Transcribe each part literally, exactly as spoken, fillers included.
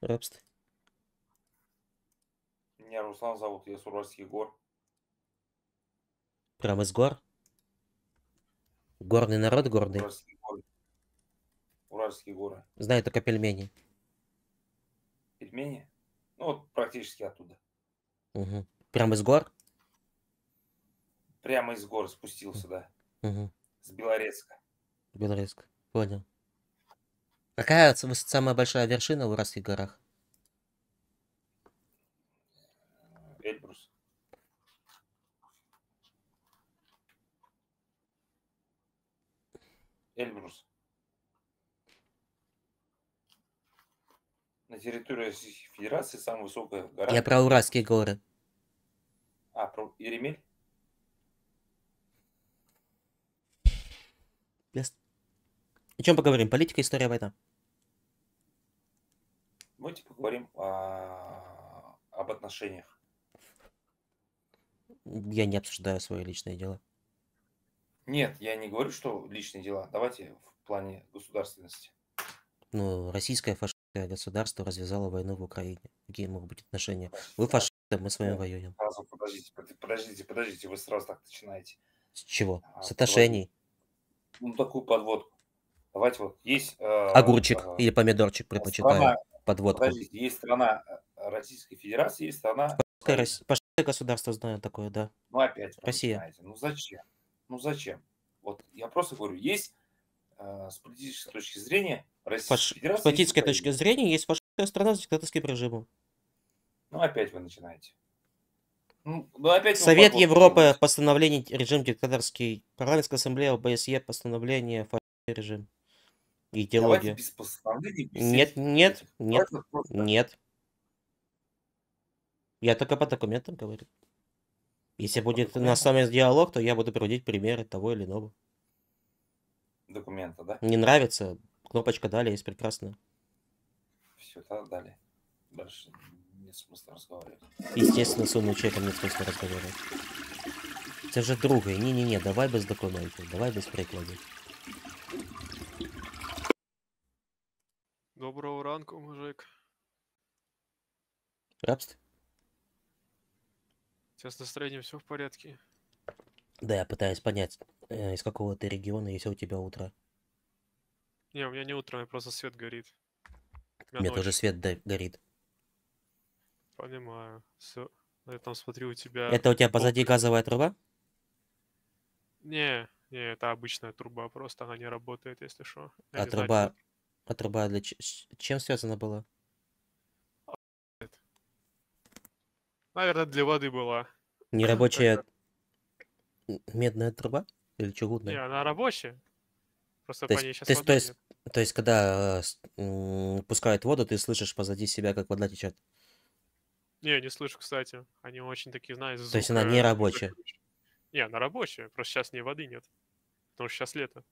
Рабство. Меня Руслан зовут, я Суральский гор. Прям из гор? Горный народ горный? Уральские горы. Уральские горы. Знаю только пельмени. Пельмени? Ну вот практически оттуда. Угу. Прям из гор? Прямо из гор спустился, да. Угу. С Белорецка. Белорецк, понял. Какая самая большая вершина в Уральских горах? Эльбрус. Эльбрус. На территории Российской Федерации самая высокая гора. Я про Уральские горы. А, про Иремель? Без... О чем поговорим? Политика, история, война. Давайте поговорим о... об отношениях. Я не обсуждаю свои личные дела. Нет, я не говорю, что личные дела. Давайте в плане государственности. Ну, российское фашистское государство развязало войну в Украине. Какие могут быть отношения? Вы фашисты, мы с вами воюем. Подождите, подождите, подождите, вы сразу так начинаете. С чего? А, С отношений. Ну, такую подводку. Давайте вот есть... Э, Огурчик э, или помидорчик предпочитаю страна, подводку. Подождите, есть страна Российской Федерации, есть страна... Пошли государство знаю такое, да. Ну опять. Россия. Знаете, ну зачем? Ну зачем? Вот я просто говорю, есть э, с политической точки зрения Российской Фаш... Федерации... С политической точки зрения есть фашистская страна с диктаторским режимом. Ну опять вы начинаете. Ну, ну, опять Совет Европы, постановление, режим диктаторский, парламентская ассамблея, ОБСЕ, постановление, фашистский режим, идеология. Без без нет, нет, нет, просто... нет. Я только по документам говорю. Если будет у нас с вами диалог, то я буду приводить примеры того или иного. Документа, да? Не нравится? Кнопочка «Далее» есть прекрасная. Все, да, далее. Дальше... Нет смысла разговаривать. Естественно, с умным человеком нет смысла разговаривать. Это же друга. Не-не-не, давай без документов, давай без прикладов. Доброго ранку, мужик. Рабст? Сейчас с настроением все в порядке? Да, я пытаюсь понять, из какого ты региона, если у тебя утро. Не, у меня не утро, у меня просто свет горит. У меня, у меня тоже свет горит. Понимаю. Все. Я там смотрю, у тебя... Это у тебя позади газовая труба? Не, не, это обычная труба, просто она не работает, если что. Я а труба... Знаю. А труба для... Чем связана была? Наверное, для воды была. Нерабочая медная труба? Или чугунная? Не, она рабочая. Просто по ней сейчас вода нет. То есть, то есть, когда пускают воду, ты слышишь позади себя, как вода течет? Не, не слышу, кстати. Они очень такие, знаешь... То есть она не рабочая? Не, она рабочая. Просто сейчас в ней воды нет. Потому что сейчас лето.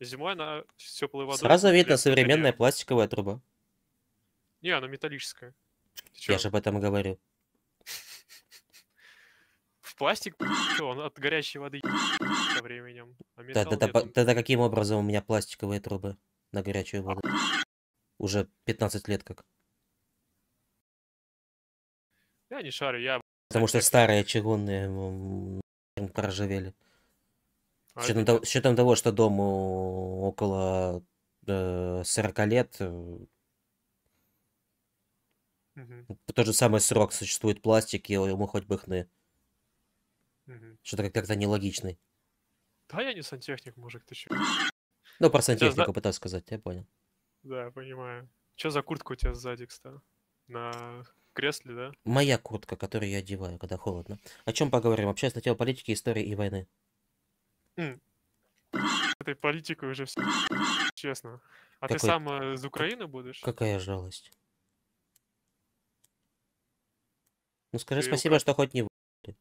Зимой она с теплой водой... Сразу видно современная пластиковая труба. Не, она металлическая. Я же об этом говорю. В пластик, он от горячей воды со временем. Тогда каким образом у меня пластиковые трубы на горячую воду? Уже пятнадцать лет как. Я не шарю, я... Потому что старые чугунные проржавели. А с, это... с учетом того, что дому около э, сорока лет, угу. Тот же самый срок существует пластик, и ему хоть бы хны. Угу. Что-то как-то нелогичный. Да я не сантехник, мужик, ты че? Ну, про сантехнику пытался сказать, я понял. Да, понимаю. Че за куртка у тебя сзади, кстати? На... кресле, да? Моя куртка, которую я одеваю, когда холодно. О чем поговорим? Вообще сначала политики, истории и войны. Mm. Этой политикой уже все, честно. А Какой... ты сам из Украины будешь? Какая жалость. Ну скажи ты спасибо, укра... что хоть не вы***ли.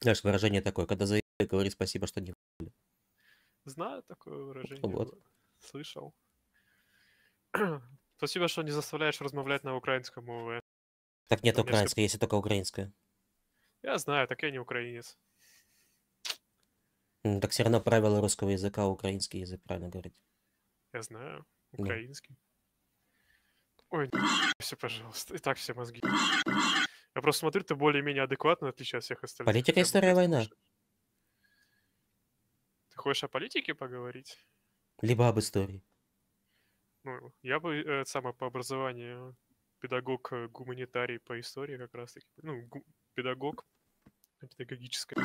Знаешь, выражение такое, когда за***ли, говори спасибо, что не вы***ли. Знаю такое выражение. Вот. Слышал. Спасибо, что не заставляешь размовлять на украинском мове. Так нет украинской, если только украинская. Я знаю, так я не украинец. Так все равно правила русского языка, украинский язык, правильно говорить. Я знаю. Украинский. Ну. Ой, все, пожалуйста. И так все мозги. Я просто смотрю, ты более-менее адекватно, в отличие от всех остальных. Политика и старая война. Ты хочешь о политике поговорить? Либо об истории. Ну, я бы это самое по образованию педагог, гуманитарий по истории как раз таки. Ну, гу... педагог, педагогическая,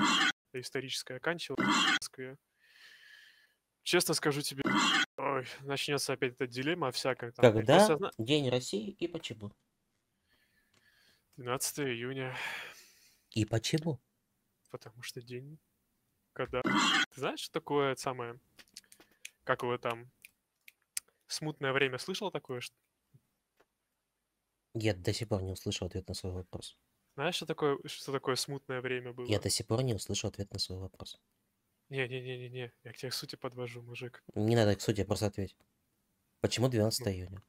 историческая, оканчивал в Москве. Честно скажу тебе, ой, начнется опять эта дилемма всякая. Там, когда одна... День России и почему? двенадцатого июня. И почему? Потому что день, когда... Ты знаешь, что такое самое... Как его там... Смутное время, слышал такое? Что... Я до сих пор не услышал ответ на свой вопрос. Знаешь, что такое, что такое смутное время было? Я до сих пор не услышал ответ на свой вопрос. Не-не-не-не-не, я к тебе к сути подвожу, мужик. Не надо к сути, просто ответь. Почему двенадцатого июня?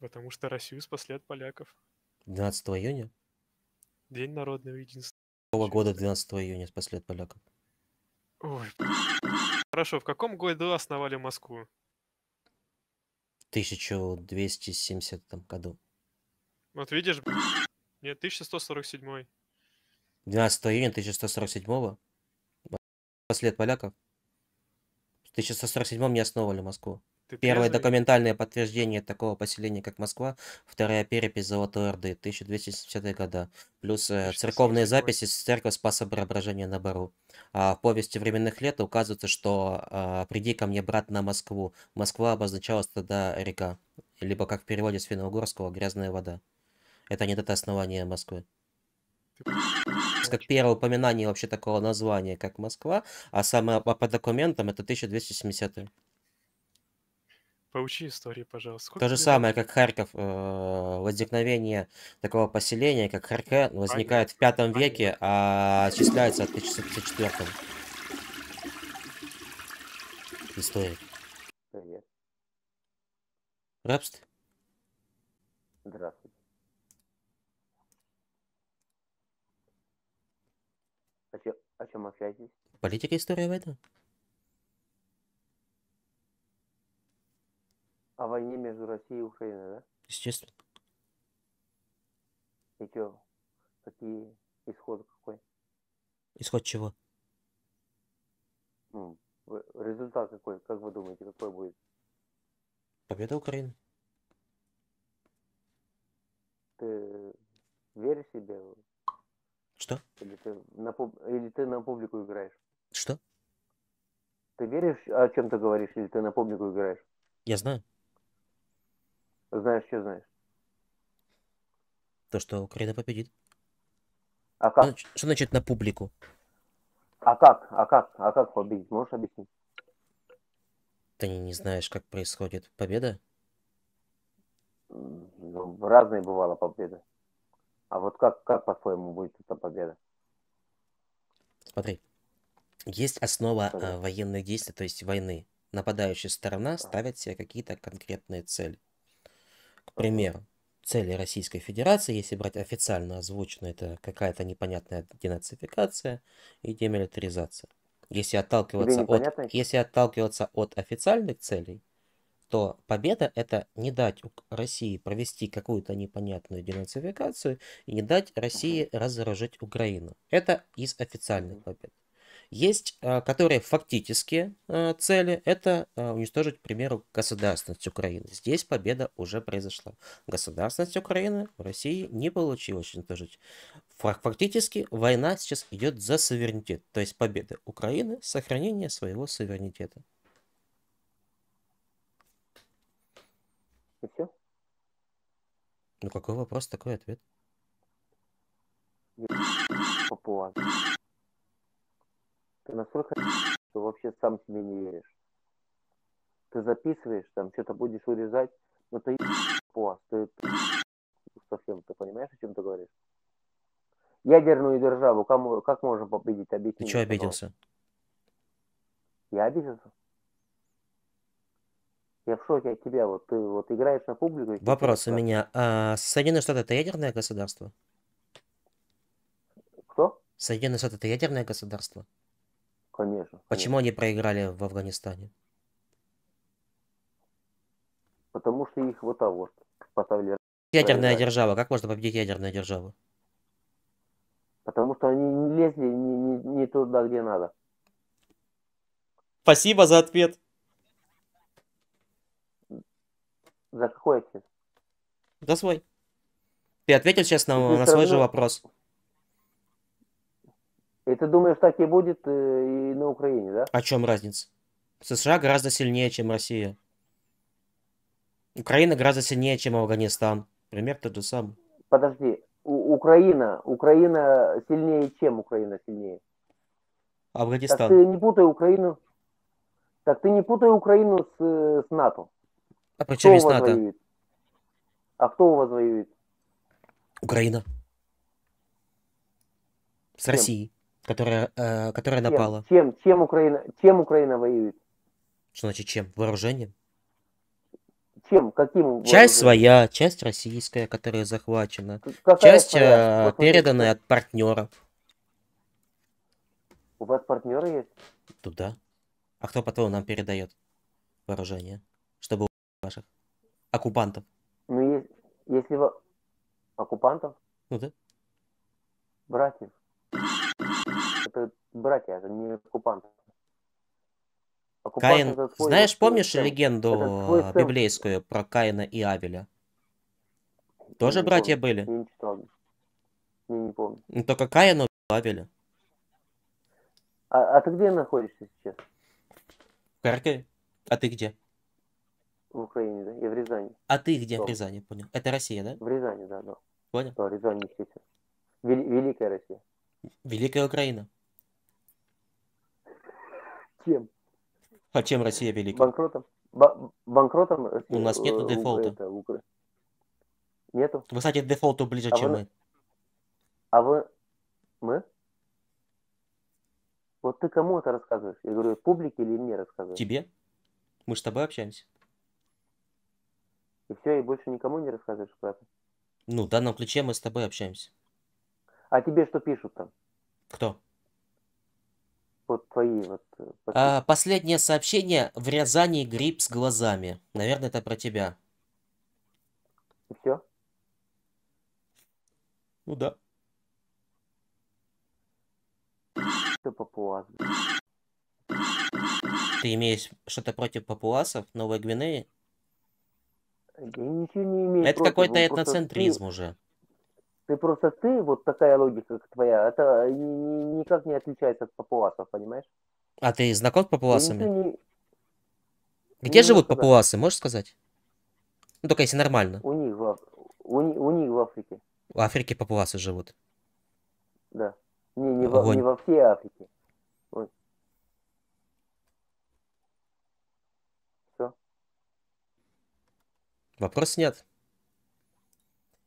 Потому что Россию спасли от поляков. двенадцатого июня? День народного единства. Какого года двенадцатого июня спасли от поляков? Ой, хорошо, в каком году основали Москву? тысяча двести семидесятом году. Вот видишь, б... нет, тысяча сто сорок седьмой. двенадцатого июня тысяча сто сорок седьмого? После от поляков? В тысяча сто сорок седьмом не основали Москву. Ты Первое трезвый? Документальное подтверждение такого поселения, как Москва. Вторая перепись Золотой Орды, тысяча двести семидесятые года. Плюс тысяча двести семидесятого. Церковные записи с церкви Спаса Преображения на Бару. А в повести временных лет указывается, что «Приди ко мне, брат, на Москву». Москва обозначалась тогда река, либо, как в переводе с финно-угорского, «грязная вода». Это не дата основания Москвы. Как первое упоминание вообще такого названия, как Москва, а самое по документам это тысяча двести семидесятые. Поучи истории, пожалуйста. Сколько То же самое, как Харьков, э, возникновение такого поселения, как Хархе, возникает в пятом веке, а отчисляется от тысяча семьсот пятьдесят четвёртого. История. Привет. Рабство. Здравствуйте. О чем, о чем общаетесь? Политика, история, война. О войне между Россией и Украиной, да? Естественно. И что? Какие исходы какой? Исход чего? М -м результат какой? Как вы думаете, какой будет? Победа Украины. Ты веришь в себя? Что? Или ты, на пуб... или ты на публику играешь? Что? Ты веришь, о чем ты говоришь, или ты на публику играешь? Я знаю. Знаешь, что знаешь? То, что Украина победит. А как? Что значит, что значит на публику? А как? А как? А как победить? Можешь объяснить? Ты не, не знаешь, как происходит победа? Ну, разные бывала победа. А вот как, как по-твоему, будет эта победа? Смотри. Есть основа э, военных действий, то есть войны. Нападающая сторона ставит себе какие-то конкретные цели. К примеру, цели Российской Федерации, если брать официально озвучено, это какая-то непонятная денацификация и демилитаризация. Если отталкиваться от, если отталкиваться от официальных целей, то победа – это не дать России провести какую-то непонятную денацификацию и не дать России разоружить Украину. Это из официальных побед. Есть, которые фактически цели, это уничтожить, к примеру, государственность Украины. Здесь победа уже произошла. Государственность Украины в России не получилось уничтожить. Фактически война сейчас идет за суверенитет. То есть победа Украины, сохранение своего суверенитета. И все? Ну какой вопрос, такой ответ. Папуа. Ты настолько, что вообще сам себе не веришь. Ты записываешь, там что-то будешь урезать, но ты Папуа, ты совсем, ты понимаешь, о чем ты говоришь? Ядерную державу, кому, как можно победить? Объясни. Ты что обиделся? Я обиделся? Я в шоке от тебя, вот ты вот играешь на публику. Вопрос у меня. А Соединенные Штаты это ядерное государство? Кто? Соединенные Штаты это ядерное государство? Конечно. Почему конечно. Они проиграли в Афганистане? потому что их вот того поставили. Ядерная держава. Как можно победить ядерную державу? Потому что они не лезли не, не, не туда, где надо. Спасибо за ответ. За какой ответ? За свой. Ты ответил сейчас на, на свой же вопрос. И ты думаешь, так и будет и на Украине, да? О чем разница? США гораздо сильнее, чем Россия. Украина гораздо сильнее, чем Афганистан. Пример тот же самый. Подожди. Украина, Украина сильнее, чем Украина сильнее. Афганистан. Так ты не путай Украину. Так ты не путай Украину с, с НАТО. А почему с НАТО? Воюет? А кто у вас воюет? Украина. С чем? Россией, которая, э, которая чем? Напала. Чем? Чем Украина? Чем Украина воюет? Что значит чем? Вооружением? Чем? Каким? Часть своя, часть российская, которая захвачена. Какая часть э, переданная от партнеров. У вас партнеры есть? Туда. А кто потом нам передает вооружение, чтобы у ваших оккупантов? Ну если, если вы оккупантов? Ну да. Братьев. Это братья, это не оккупанты. Оккупанты Каин... твой... Знаешь, помнишь это легенду библейскую про Каина и Авеля? Тоже не братья помню. Были? Не читал. Не, не помню. Только Каин убил Авеля. А, а ты где находишься сейчас? В Харькове. А ты где? В Украине, да? Я в Рязани. А ты где? Что? В Рязани, понял. Это Россия, да? В Рязани, да, да. Понял? Да, Рязань, естественно. Вели Великая Россия. Великая Украина. Чем? А чем Россия велика? Банкротом. Ба банкротом Россия, у нас нету дефолта. Это, Укра... Нету? Вы, кстати, дефолту ближе, а чем вы... мы. А вы... Мы? Вот ты кому это рассказываешь? Я говорю, публике или мне рассказываешь? Тебе. Мы же с тобой общаемся. И все, и больше никому не рассказываешь про это? Ну, в данном ключе мы с тобой общаемся. А тебе что пишут там? Кто? Вот твои вот... А, последнее сообщение. В Рязани гриб с глазами. Наверное, это про тебя. И все? Ну да. Ты папуас. Ты имеешь что-то против папуасов Новой Гвинеи? Я ничего не имею. Это какой-то этноцентризм ты... уже. Ты просто ты, вот такая логика как твоя, это никак не отличается от папуасов, понимаешь? А ты знаком с папуасами? Не... Где не живут папуасы, можешь сказать? Ну, только если нормально. У них, в... У... У них в Африке. В Африке папуасы живут. Да. Не, не, во... не во всей Африке. Вот. Все. Вопрос снят.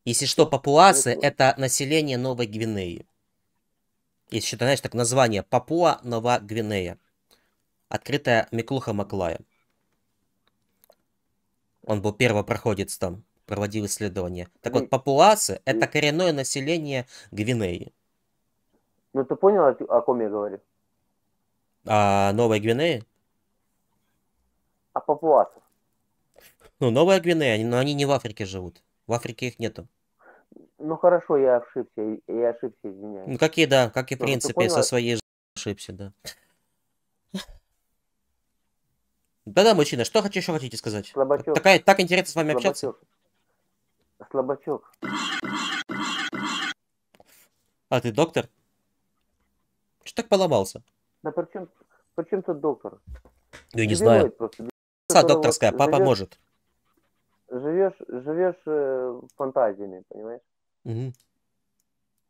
Если что, папуасы – это население Новой Гвинеи. Если что, знаешь, так название Папуа Новая Гвинея. Открытая Миклуха Маклая. Он был первопроходец там, проводил исследования. Так вот, папуасы – это коренное население Гвинеи. Ну, ты понял, о ком я говорю? О Новой Гвинеи? О папуасах. Ну, Новая Гвинея, но они не в Африке живут. В Африке их нету. Ну хорошо, я ошибся, я ошибся, извиняюсь. Ну какие, да, как и в принципе, со своей ошибся, да. Да-да, мужчина, что еще хотите сказать? Слабачок. Такая, так интересно с вами общаться. Слабачок. А ты доктор? Что так поломался? Да причем, причем тут доктор? Ну я не знаю. Докторская, папа может. Живешь, живешь э, фантазиями, понимаешь? Угу.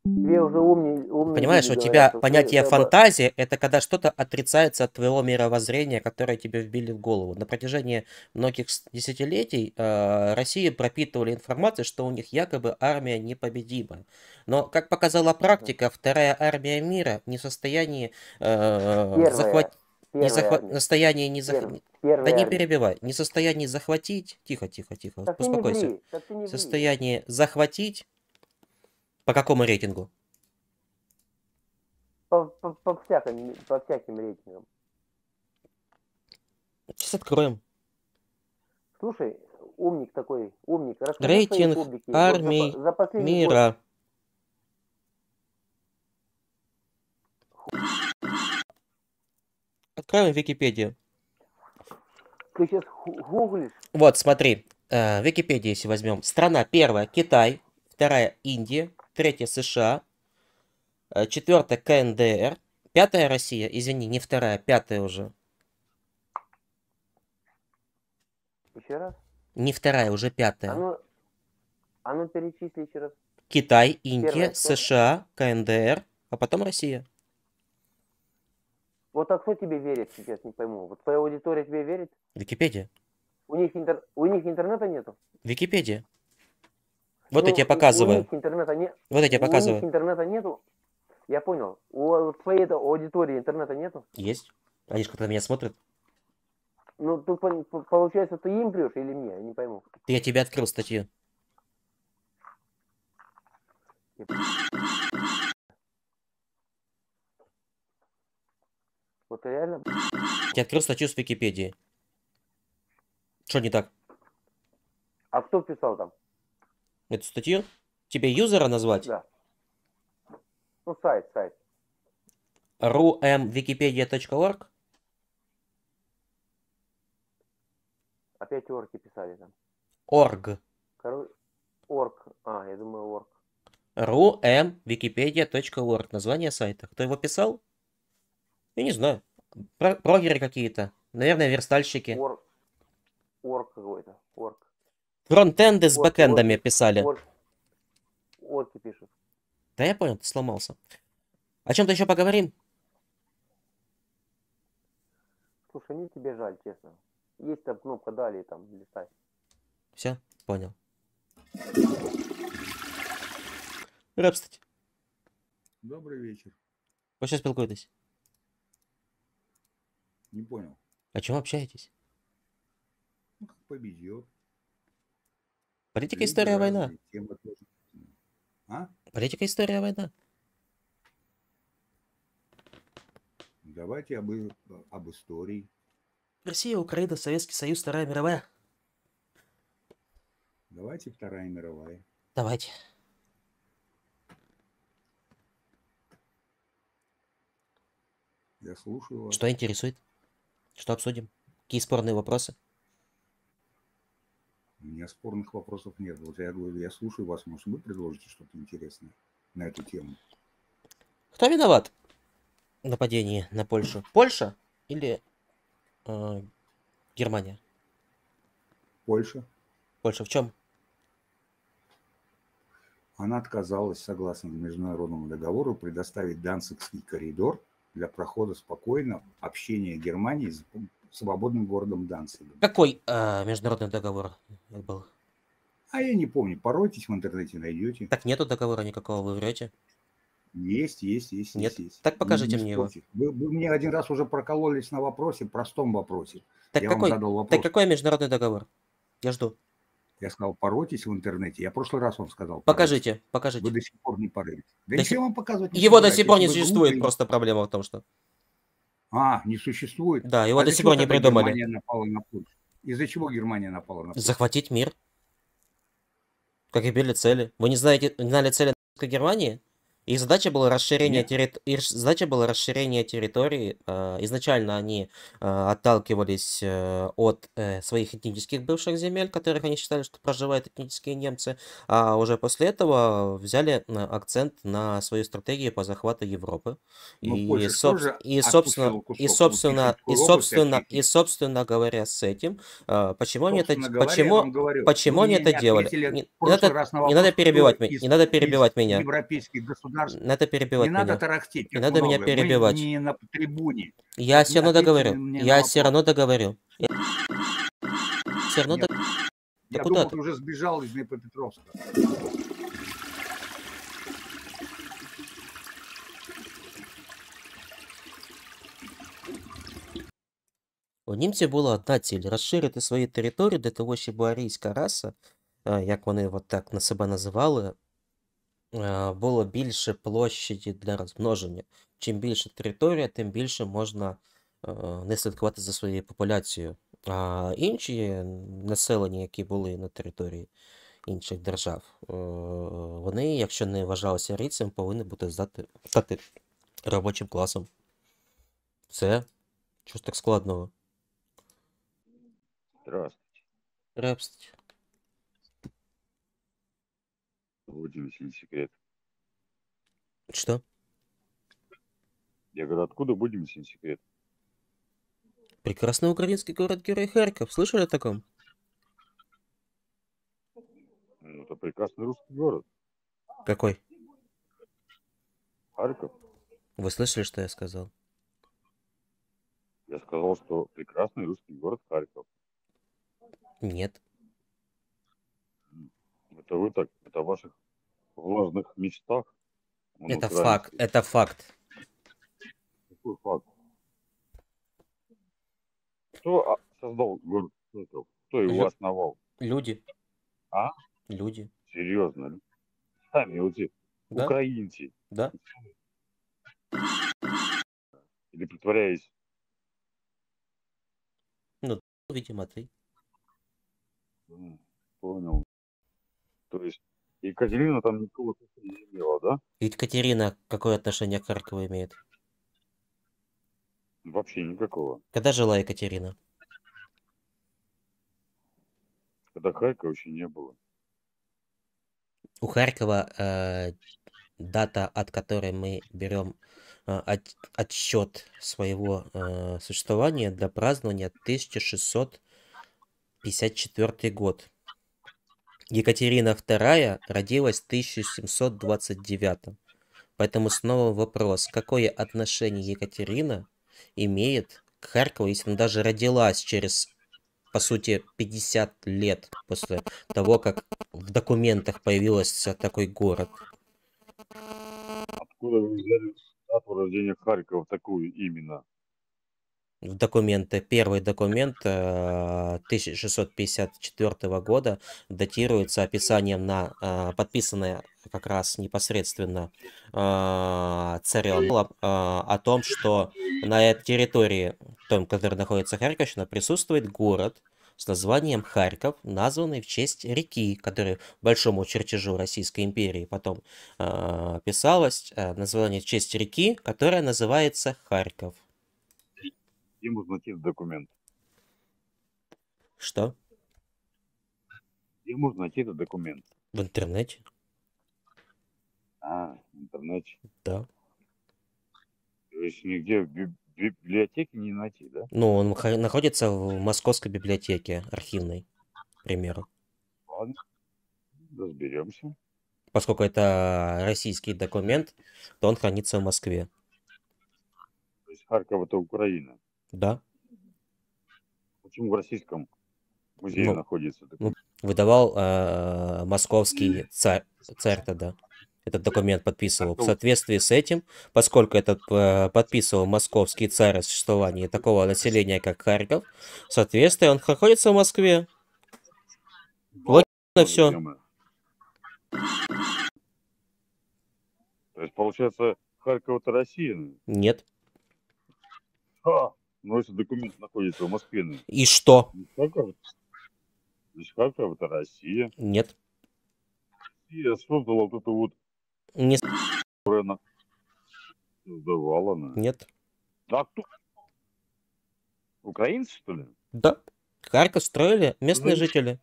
Тебе уже умнее, умнее понимаешь, у тебя говорят, понятие что... фантазия – это когда что-то отрицается от твоего мировоззрения, которое тебе вбили в голову. На протяжении многих десятилетий э, России пропитывали информацию, что у них якобы армия непобедима. Но, как показала практика, вторая армия мира не в состоянии э, захватить... Не захва... Настояние не захватить. Да не перебивай. Не состояние захватить. Тихо, тихо, тихо. Так успокойся. Состояние захватить. По какому рейтингу? По, по, по, всяким, по всяким рейтингам. Сейчас откроем. Слушай, умник такой, умник. Расскажи рейтинг армий вот за, за мира. Год. Откроем Википедию. Ты сейчас гуглишь. Вот, смотри. Э, Википедию, если возьмем. Страна первая — Китай. Вторая — Индия. Третья — США. Четвертая — КНДР. Пятая — Россия. Извини, не вторая, пятая уже. Еще раз? Не вторая, уже пятая. А ну, а ну перечисли еще раз. Китай, Индия, первая, США, КНДР, а потом Россия. Вот а кто тебе верит сейчас, не пойму. Вот твоя аудитория тебе верит? Википедия. У них, интер... у них интернета нету? Википедия. Вот ну, я тебе показываю. У них интернета не... Вот я тебе показываю. У них интернета нету? Я понял. У твоей аудитории интернета нету? Есть. Они же когда меня смотрят. Ну, ты, получается, ты им прешь или мне? Я не пойму. Я тебе открыл статью. Вот реально... Я открыл статью с Википедии. Что не так? А кто писал там? Эту статью? Тебе юзера назвать? Да. Ну, сайт, сайт. ру эм википедия точка орг. Опять орки писали там. Орг. Король... Орг. А, я думаю, орг. ру эм википедия точка орг. Название сайта. Кто его писал? Я не знаю. Про прогеры какие-то. Наверное, верстальщики. Орг. Орг какой-то. Орг. Фронтенды с бэкэндами писали. Орг. Орки пишут. Да я понял, ты сломался. О чем-то еще поговорим? Слушай, мне тебе жаль, честно. Есть там кнопка «Далее», там листать. Все, понял. Здравствуйте. Добрый вечер. Вы сейчас спелкуетесь? Не понял. О чем общаетесь? Ну, как победил. Политика, Лидер, история, война. А? Политика, история, война. Давайте об, об истории. Россия, Украина, Советский Союз, Вторая мировая. Давайте Вторая мировая. Давайте. Я слушаю вас. Что интересует? Что обсудим? Какие спорные вопросы? У меня спорных вопросов нет. Вот я говорю, я слушаю вас. Может, вы предложите что-то интересное на эту тему? Кто виноват в нападении на Польшу? Польша или... Германия. Польша. Польша в чем? Она отказалась, согласно международному договору, предоставить Данцигский коридор для прохода спокойного общения Германии с свободным городом Данцигом. Какой э, международный договор был? А я не помню. Поройтесь в интернете, найдете. Так нету договора никакого, вы врете? Есть, есть, есть. Нет. Есть. Так покажите не, не мне его. Вы, вы мне один раз уже прокололись на вопросе, простом вопросе. Так, я какой, вам задал вопрос. Так какой международный договор? Я жду. Я сказал, поройтесь в интернете. Я в прошлый раз вам сказал. Покажите, поройтесь. Покажите. Вы до сих пор не порылись. Да до ничего сих... вам показывать не его собираюсь. До сих пор не существует, глупые. Просто проблема в том, что... А, не существует? Да, его а до сих пор не придумали. Германия напала на Польшу? Из-за чего Германия напала на Польшу? Захватить мир. Как и были цели. Вы не знаете, не знали цели Германии? Их задача была расширение, терри... Их задача была расширение территории. Изначально они отталкивались от своих этнических бывших земель, которых они считали, что проживают этнические немцы, а уже после этого взяли акцент на свою стратегию по захвату Европы. Ну, и, соб... и, собственно, и, собственно, и, собственно, и, собственно говоря, с этим, почему они это, говоря, почему, почему они это делали? Не, надо, вопрос, не надо перебивать, из, не надо перебивать меня. Надо перебивать не меня. Надо тарахтеть, не надо много. Меня перебивать. Не на трибуне. Я все равно договорю. Я все равно договорю. Я все равно договорю. Я, да я куда думал, ты? Ты уже сбежал из Днепропетровска. У німців була одна ціль – розширити свої території для того, щоб арійська раса, як вони от так на себе називали, було більше площі для розмноження. Чим більше територія, тим більше можна не слідкувати за своєю популяцією. А інші населення, які були на території інших держав, вони, якщо не вважалися рицем, повинні бути здати, стати робочим класом. Все. Чого ж так складного? Здравствуйте. Здравствуйте. Будете секрет? Что? Я говорю, откуда будем сей секрет? Прекрасный украинский город-герой Харьков. Слышали о таком? Ну, это прекрасный русский город. Какой? Харьков. Вы слышали, что я сказал? Я сказал, что прекрасный русский город Харьков. Нет. Это вы так, это в ваших влажных мечтах. Он это украинский. Факт, это факт. Какой факт? Кто создал город? Кто его Лю... основал? Люди. А? Люди. Серьезно? Сами вот эти, да? Украинцы. Да. Или притворяясь? Ну, видимо, ты. Понял. То есть Екатерина там никого не имела, да? Екатерина какое отношение к Харькову имеет? Вообще никакого. Когда жила Екатерина? Когда Харькова еще не было. У Харькова э, дата, от которой мы берем э, от, отсчет своего э, существования для празднования тысяча шестьсот пятьдесят четвёртый год. Екатерина вторая родилась в тысяча семьсот двадцать девятом. Поэтому снова вопрос, какое отношение Екатерина имеет к Харькову, если она даже родилась через, по сути, пятьдесят лет после того, как в документах появился такой город? Откуда вы взяли дату рождения Харькова такую именно? В документы, первый документ тысяча шестьсот пятьдесят четвёртого года датируется описанием, на подписанное как раз непосредственно царем, о том, что на этой территории, том, который находится Харьковщина, присутствует город с названием Харьков, названный в честь реки, которая большому чертежу Российской империи потом писалась, название в честь реки, которая называется Харьков. Можно найти документ? Что? Где можно найти этот документ? В интернете. А, в интернете. Да. То есть нигде в библиотеке не найти, да? Ну, он находится в Московской библиотеке архивной, к примеру. Ладно, разберемся. Поскольку это российский документ, то он хранится в Москве. То есть Харьков это Украина? Да. Почему в Российском музее ну, находится? Ну, выдавал э, московский царь, царь тогда. Этот документ подписывал. В соответствии с этим, поскольку этот э, подписывал московский царь о существовании такого населения, как Харьков, соответственно, он находится в Москве. Логично да, все. То есть, получается, Харьков это Россия? Нет. Ха! Ну, если документ находится в Москве. Ну, и что? Харьков, значит, Харьков это Россия. Нет. Россия создала вот эту вот... Не создавала. Создавала она. Нет. А кто? Украинцы, что ли? Да. Харьков строили местные Знаете? жители.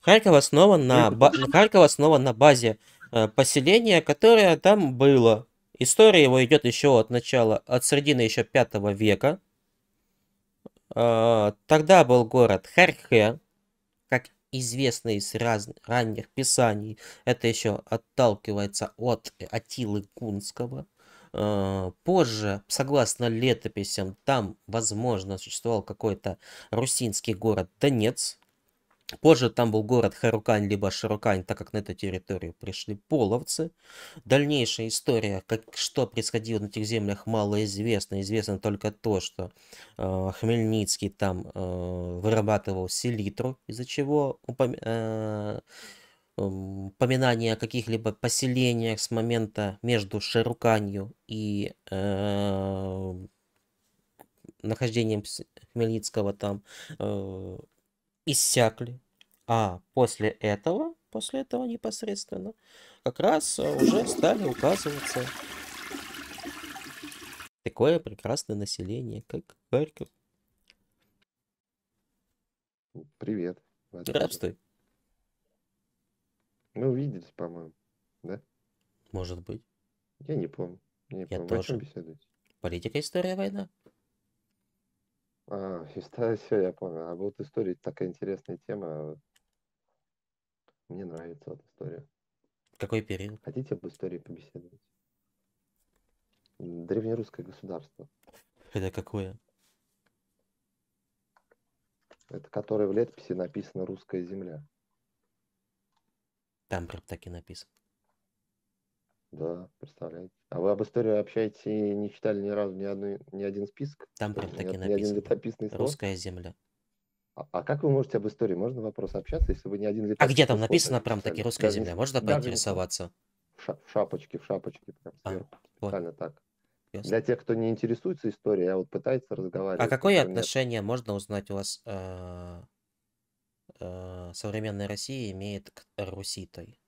Харьков основан, на... ба... Харьков основан на базе э, поселения, которое там было. История его идет еще от начала, от середины еще пятого века. Тогда был город Хархе, как известно из раз, ранних писаний. Это еще отталкивается от Атилы Гунского. Позже, согласно летописям, там, возможно, существовал какой-то русинский город Донец. Позже там был город Харукань, либо Шарукань, так как на эту территорию пришли половцы. Дальнейшая история, как, что происходило на этих землях, малоизвестна. Известно только то, что э, Хмельницкий там э, вырабатывал селитру, из-за чего упомя... э, упоминание о каких-либо поселениях с момента между Шаруканью и э, нахождением Хмельницкого там э, иссякли. А после этого, после этого непосредственно, как раз уже стали указываться такое прекрасное население, как Харьков. Привет. Здравствуй. Мы увиделись, по-моему, да? Может быть. Я не помню. Я, не Я помню. Тоже. О чем беседуете? Политика, история, война. А, история, все, я понял. А вот история такая интересная тема. Мне нравится вот история. Какой период? Хотите об истории побеседовать? Древнерусское государство. Это какое? Это которое в летописи написано «Русская земля». Там прям так и написано. Да, представляете. А вы об истории общаетесь и не читали ни разу ни, одну, ни один список? Там прям так и написано. «Русская земля». А как вы можете об истории? Можно вопрос общаться, если вы не один летописец? А где там написано прям таки «Русская земля»? Можно поинтересоваться? В шапочке, в шапочке. Прям сверху. А, специально вот. Так. Ясно. Для тех, кто не интересуется историей, а вот пытается разговаривать. А какое отношение, нет, можно узнать у вас э, э, современная Россия имеет к Руси той?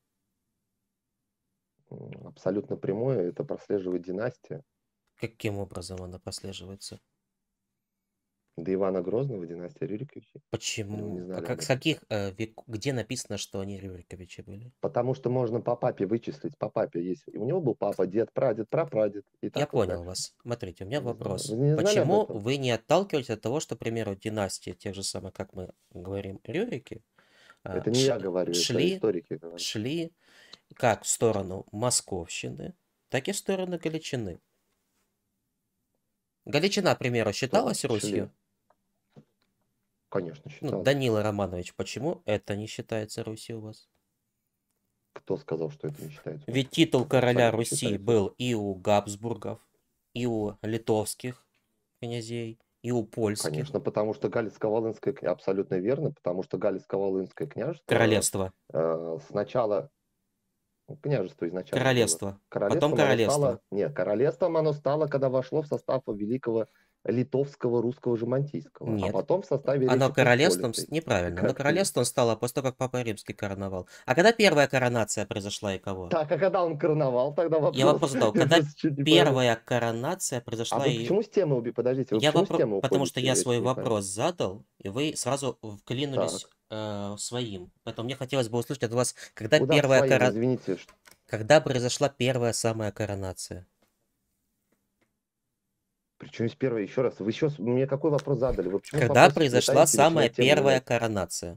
Абсолютно прямое. Это прослеживает династия. Каким образом она прослеживается? До Ивана Грозного, династия Рюриковичей. Почему? А как, с каких, э, век, где написано, что они Рюриковичи были? Потому что можно по папе вычислить. По папе есть. У него был папа, дед, прадед, прапрадед. И так Я вот понял так. вас. Смотрите, у меня вопрос. Не Почему вы не отталкиваетесь от того, что, к примеру, династии, тех же самых, как мы говорим, Рюрики, это не ш... я говорю, шли, это историки говорят. Шли как в сторону московщины, так и в сторону Галичины. Галичина, к примеру, считалась что? Русью? Шли. Конечно, считалось. Ну, Данила Романович, почему это не считается Русью у вас? Кто сказал, что это не считается? Ведь титул короля Руси считается. Был и у Габсбургов, и у литовских князей, и у польских. Конечно, потому что Галиско-Волынское княжество, абсолютно верно, потому что Галиско-Волынское княжество... Королевство. Э, сначала... Княжество изначально. Королевство. Королевством Потом королевство. Стало... Нет, королевством оно стало, когда вошло в состав великого... литовского, русского, жемантийского. Нет. А потом в составе... Оно королевством... Неправильно. Оно королевством стало после того, как папа римский короновал. А когда первая коронация произошла и кого? Так, а когда он короновал, тогда вопрос... Я вопрос задал. Когда первая коронация произошла и... А вы почему с темы убили? Подождите, вы почему с темы уходите? Потому что я свой вопрос задал, и вы сразу вклинулись своим. Поэтому мне хотелось бы услышать от вас, когда первая коронация... Извините. Когда произошла первая самая коронация? Причем есть первая, еще раз, вы еще мне какой вопрос задали? Вы Когда произошла самая первая коронация?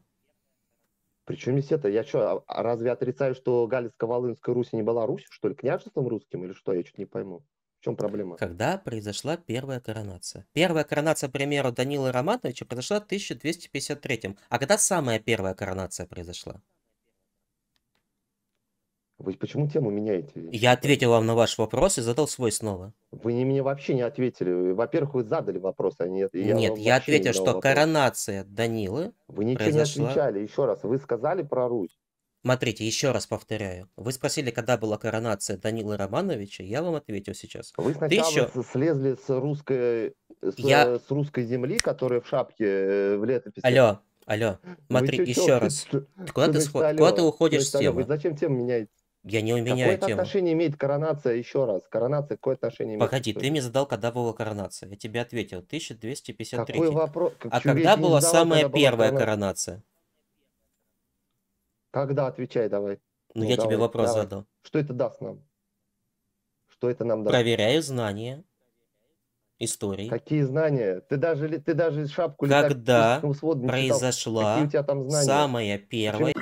Причем есть это, я что, разве отрицаю, что Галицко-Волынская Русь не была Русью, что ли, княжеством русским или что, я чуть не пойму. В чем проблема? Когда произошла первая коронация? Первая коронация, к примеру, Данила Романовича произошла в тысяча двести пятьдесят третьем. А когда самая первая коронация произошла? Вы почему тему меняете? Я ответил вам на ваш вопрос и задал свой снова. Вы мне вообще не ответили. Во-первых, вы задали вопрос, а нет. Я нет, я ответил, что вопрос. Коронация Данилы Вы ничего произошла... не отвечали. Еще раз, вы сказали про Русь. Смотрите, еще раз повторяю. Вы спросили, когда была коронация Данилы Романовича. Я вам ответил сейчас. Вы сначала тысяча... слезли с русской, с, я... с русской земли, которая в шапке в летописи. Алло, алло, смотри, вы еще, еще раз. Куда ты, сход... Куда ты уходишь с темы? Вы зачем тему меняете? Я не уменяю тему. Какое отношение имеет коронация, еще раз? Коронация, какое отношение имеет? Погоди, ты мне задал, когда была коронация. Я тебе ответил, тысяча двести пятьдесят третий. Какой вопрос? Как а когда была задал, самая когда первая была коронация? коронация? Когда? Отвечай давай. Ну, ну я давай, тебе вопрос давай. задал. Что это даст нам? Что это нам даст? Проверяю знания истории. Какие знания? Ты даже, ты даже шапку... Когда летак, произошла самая первая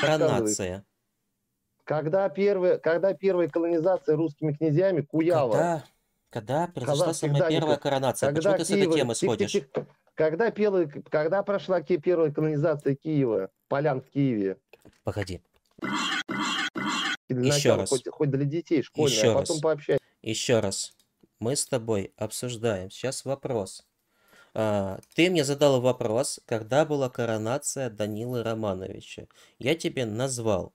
коронация? Когда первая, когда первая колонизация русскими князьями Куява? Когда, когда произошла когда самая данников, первая коронация? Почему ты с этой темы сходишь? Тих, тих, тих, когда, первая, когда прошла первая колонизация Киева, полян в Киеве? Погоди. Еще начала, раз. Хоть, хоть для детей школьных, Еще а потом раз. пообщаемся. Еще раз. Мы с тобой обсуждаем сейчас вопрос. А, ты мне задал вопрос, когда была коронация Данилы Романовича. Я тебе назвал.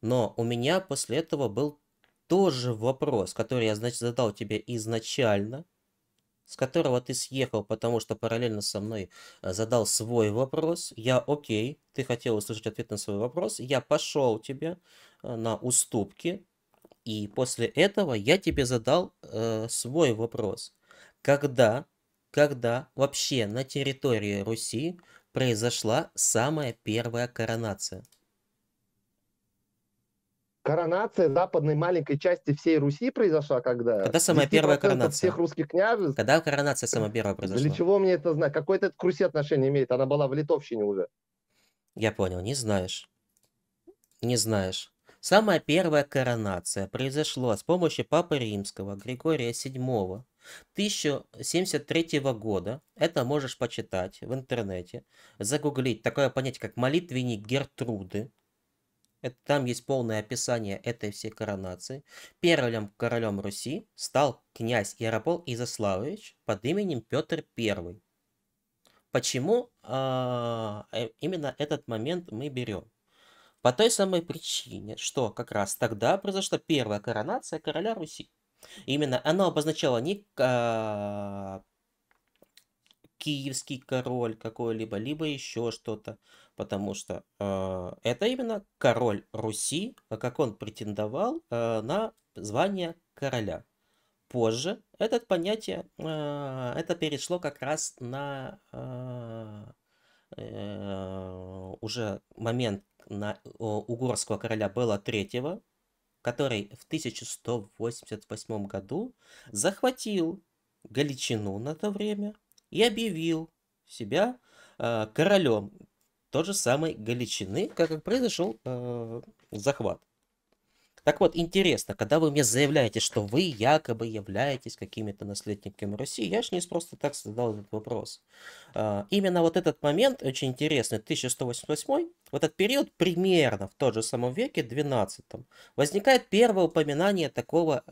Но у меня после этого был тоже вопрос, который я, значит, задал тебе изначально, с которого ты съехал, потому что параллельно со мной задал свой вопрос. Я окей, ты хотел услышать ответ на свой вопрос. Я пошел тебе на уступки. И после этого я тебе задал э, свой вопрос. Когда, когда вообще на территории Руси произошла самая первая коронация? Коронация западной маленькой части всей Руси произошла когда? Когда самая первая коронация? Всех русских княжеств. Когда коронация самая первая произошла? Для чего мне это знать? Какое это к Руси отношение имеет? Она была в литовщине уже. Я понял, не знаешь. Не знаешь. Самая первая коронация произошла с помощью папы римского Григория седьмого тысяча семьдесят третьего года. Это можешь почитать в интернете, загуглить такое понятие, как молитвенник Гертруды. Это, там есть полное описание этой всей коронации. Первым королем Руси стал князь Ярополк Изяславович под именем Петр Первый. Почему а, именно этот момент мы берем? По той самой причине, что как раз тогда произошла первая коронация короля Руси. Именно она обозначала не а, киевский король какой-либо, либо еще что-то, потому что а, это именно король Руси, как он претендовал а, на звание короля. Позже это понятие а, это перешло как раз на а, а, уже момент, на угорского короля Бела Третьего, который в тысяча сто восемьдесят восьмом году захватил Галичину на то время и объявил себя э, королем той же самой Галичины, как произошел э, захват. Так вот, интересно, когда вы мне заявляете, что вы якобы являетесь какими-то наследниками Руси, я ж не просто так задал этот вопрос. Именно вот этот момент очень интересный, тысяча сто восемьдесят восьмой, в этот период примерно в тот же самом веке, двенадцатом, возникает первое упоминание такого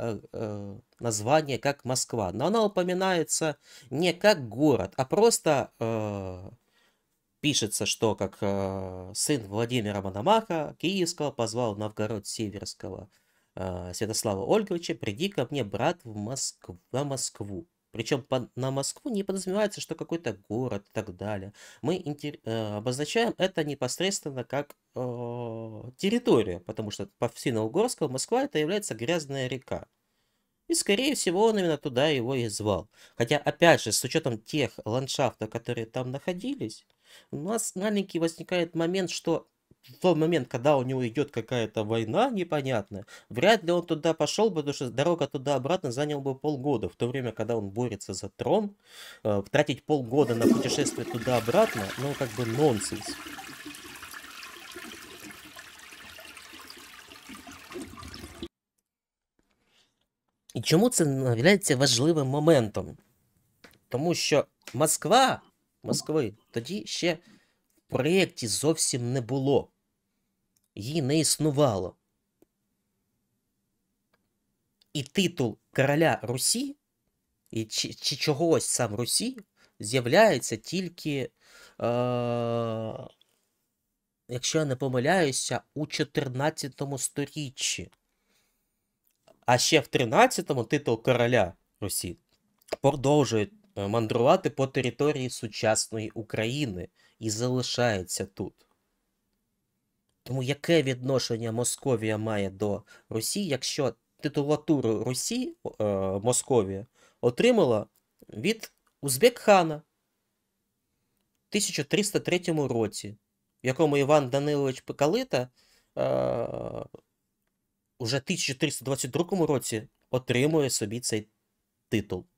названия, как Москва. Но она упоминается не как город, а просто... Пишется, что как э, сын Владимира Мономаха Киевского позвал Новгород Северского э, Святослава Ольговича: «Приди ко мне, брат, в Москву, на Москву». Причем по, на Москву не подразумевается, что какой-то город и так далее. Мы интер, э, обозначаем это непосредственно как э, территорию, потому что по финно-угорскому Москва это является грязная река. И, скорее всего, он именно туда его и звал. Хотя, опять же, с учетом тех ландшафтов, которые там находились, у нас маленький возникает момент, что в тот момент, когда у него идет какая-то война непонятная, вряд ли он туда пошел бы, потому что дорога туда-обратно заняла бы полгода, в то время, когда он борется за трон, э, тратить полгода на путешествие туда-обратно, ну, как бы нонсенс. И чому це являється важливим моментом? Тому що Москва, Москви тоді ще в проєкті зовсім не було. Її не існувало. І титул короля Русі, і чи, чи чогось сам Русі, з'являється тільки, е, якщо я не помиляюся, у чотирнадцятому сторіччі. А ще в тринадцятому титул короля Русі продовжує мандрувати по території сучасної України і залишається тут. Тому яке відношення Московія має до Русі, якщо титулатуру Русі е, Московія отримала від Узбек-хана в тисяча триста третьому році, в якому Іван Данилович Пикалита е, уже в тисяча триста двадцять другому році отримує собі цей титул.